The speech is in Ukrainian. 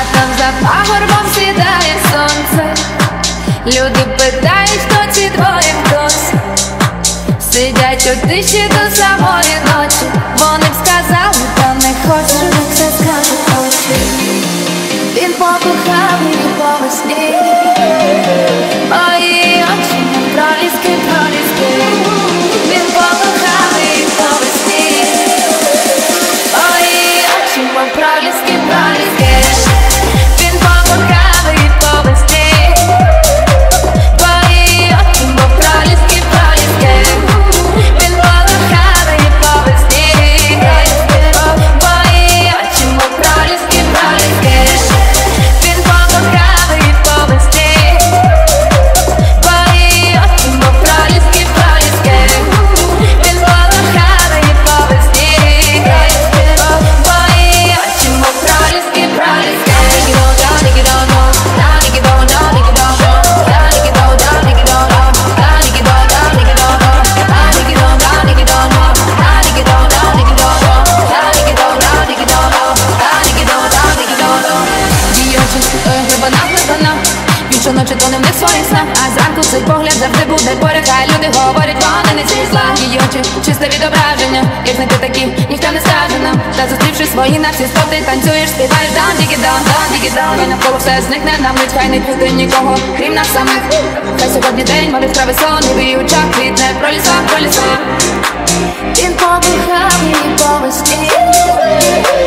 літом за пагорбом сідає сонце. Люди питають, хто ці двоє, хтось сидять у тиші до самої ночі. Вони б сказали, та не хочуть, як це скажуть очі. Він покохав її по весні. Мої очі, проліски, проліски. Він покохав її по весні. Мої очі, проліски, проліски. Він покохав її по весні. Цей погляд завжди буде поряд, хай люди говорять, вони не зі зла. Її очі чисте відображення, як знайти такі, ніхто не скаже нам. Та зустрівши свої на всі сто, ти танцюєш, співаєш дан, дігі дан, дан, дігі дан. І навколо все зникне, нам мить, хай не пусти нікого, крім нас самих. Хай сьогодні день, малих трави сон, і в її очах квітне проліса, проліса. Він побухав її по весні.